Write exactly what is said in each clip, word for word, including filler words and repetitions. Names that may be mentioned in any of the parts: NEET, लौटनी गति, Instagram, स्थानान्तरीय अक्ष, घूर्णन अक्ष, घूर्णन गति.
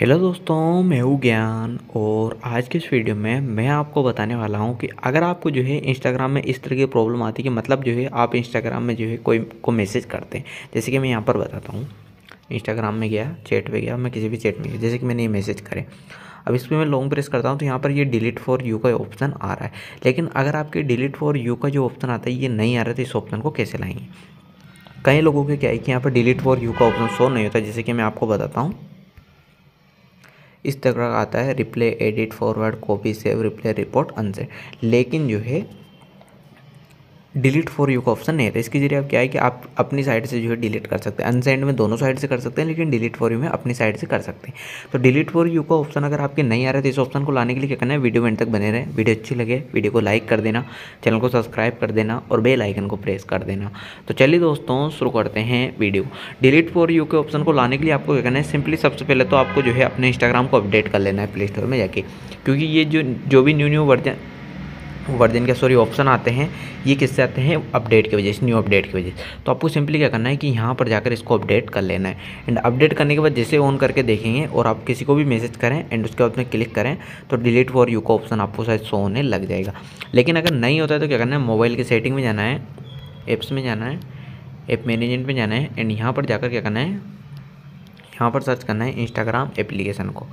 Hello दोस्तों, मैं हूँ ज्ञान और आज के इस वीडियो में मैं आपको बताने वाला हूँ कि अगर आपको जो है इंस्टाग्राम में इस तरह की प्रॉब्लम आती है कि मतलब जो है आप इंस्टाग्राम में जो है कोई को मैसेज करते हैं। जैसे कि मैं यहाँ पर बताता हूँ, इंस्टाग्राम में गया, चैट पे गया, मैं किसी भी चैट में गया, जैसे कि मैंने ये मैसेज करे। अब इस पर मैं लॉन्ग प्रेस करता हूँ तो यहाँ पर ये डिलीट फॉर यू का ऑप्शन आ रहा है, लेकिन अगर आपके डिलीट फॉर यू का जो ऑप्शन आता है ये नहीं आ रहा तो इस ऑप्शन को कैसे लाएंगे। कई लोगों के क्या है कि यहाँ पर डिलीट फॉर यू का ऑप्शन शो नहीं होता, जैसे कि मैं आपको बताता हूँ। इस तरह आता है reply, edit, forward, copy, save, reply, report, unsend, लेकिन जो है डिलीट फॉर यू का ऑप्शन नहीं है। इसके जरिए आप क्या है कि आप अपनी साइड से जो है डिलीट कर सकते हैं। अनसेंड में दोनों साइड से कर सकते हैं, लेकिन डिलीट फॉर यू में अपनी साइड से कर सकते हैं। तो डिलीट फॉर यू का ऑप्शन अगर आपके नहीं आ रहा है तो इस ऑप्शन को लाने के लिए क्या करना है, वीडियो में एंड तक बने रहे। वीडियो अच्छी लगे वीडियो को लाइक कर देना, चैनल को सब्सक्राइब कर देना और बेल आइकन को प्रेस कर देना। तो चलिए दोस्तों शुरू करते हैं वीडियो। डिलीट फॉर यू के ऑप्शन को लाने के लिए आपको क्या करना है, सिंपली सबसे पहले तो आपको जो है अपने इंस्टाग्राम को अपडेट कर लेना है प्ले स्टोर में जाके, क्योंकि ये जो जो भी न्यू न्यू वर्जन वर्जन के सॉरी ऑप्शन आते हैं ये किससे आते हैं, अपडेट की वजह से, न्यू अपडेट की वजह से। तो आपको सिंपली क्या करना है कि यहाँ पर जाकर इसको अपडेट कर लेना है। एंड अपडेट करने के बाद जैसे ऑन करके देखेंगे और आप किसी को भी मैसेज करें एंड उसके बाद में क्लिक करें तो डिलीट फॉर यू का ऑप्शन आपको शायद शो होने लग जाएगा। लेकिन अगर नहीं होता है तो क्या करना है, मोबाइल की सेटिंग में जाना है, ऐप्स में जाना है, ऐप मैनेजमेंट में जाना है एंड यहाँ पर जाकर क्या करना है, यहाँ पर सर्च करना है इंस्टाग्राम एप्लीकेशन को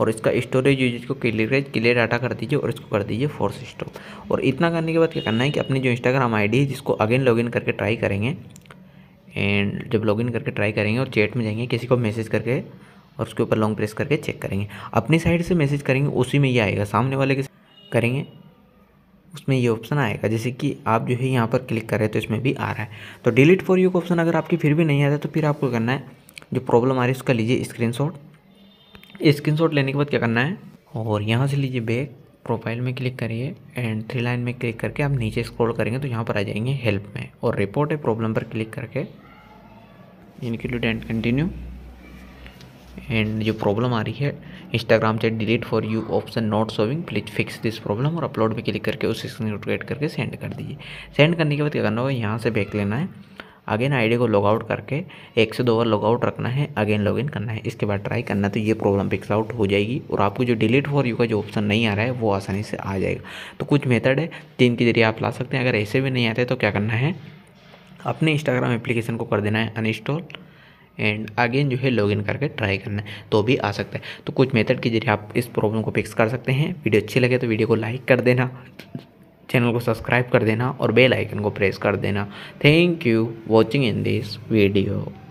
और इसका स्टोरेज यूजेज को क्लियर क्लियर डाटा कर दीजिए और इसको कर दीजिए फोर्स स्टॉप। और इतना करने के बाद क्या करना है कि अपनी जो इंस्टाग्राम आईडी है जिसको अगेन लॉगिन करके ट्राई करेंगे। एंड जब लॉगिन करके ट्राई करेंगे और चैट में जाएंगे, किसी को मैसेज करके और उसके ऊपर लॉन्ग प्रेस करके चेक करेंगे, अपनी साइड से मैसेज करेंगे उसी में ये आएगा, सामने वाले के करेंगे उसमें ये ऑप्शन आएगा। जैसे कि आप जो है यहाँ पर क्लिक करें तो इसमें भी आ रहा है। तो डिलीट फॉर यू का ऑप्शन अगर आपकी फिर भी नहीं आता तो फिर आपको करना है, जो प्रॉब्लम आ रही है उसका लीजिए स्क्रीनशॉट। स्क्रीनशॉट लेने के बाद क्या करना है, और यहाँ से लीजिए बैक, प्रोफाइल में क्लिक करिए एंड थ्री लाइन में क्लिक करके आप नीचे स्क्रॉल करेंगे तो यहाँ पर आ जाएंगे हेल्प में और रिपोर्ट ए प्रॉब्लम पर क्लिक करके इनक्लूड एंड कंटिन्यू। एंड जो प्रॉब्लम आ रही है इंस्टाग्राम से, delete for you option not showing, please fix this problem, और अपलोड पे क्लिक करके उस स्क्रीनशॉट को एड करके सेंड कर दीजिए। सेंड करने के बाद क्या करना होगा, यहाँ से बैक लेना है, अगेन आईडी को लॉगआउट करके एक से दो बार लॉगआउट रखना है, अगेन लॉगिन करना है, इसके बाद ट्राई करना है। तो ये प्रॉब्लम फिक्स आउट हो जाएगी और आपको जो डिलीट फॉर यू का जो ऑप्शन नहीं आ रहा है वो आसानी से आ जाएगा। तो कुछ मेथड है जिनके जरिए आप ला सकते हैं। अगर ऐसे भी नहीं आते तो क्या करना है, अपने इंस्टाग्राम एप्लीकेशन को कर देना है अनइंस्टॉल एंड अगेन जो है लॉगिन करके ट्राई करना है, तो भी आ सकता है। तो कुछ मेथड के जरिए आप इस प्रॉब्लम को फिक्स कर सकते हैं। वीडियो अच्छी लगे तो वीडियो को लाइक कर देना, चैनल को सब्सक्राइब कर देना और बेल आइकन को प्रेस कर देना। Thank you watching in this video.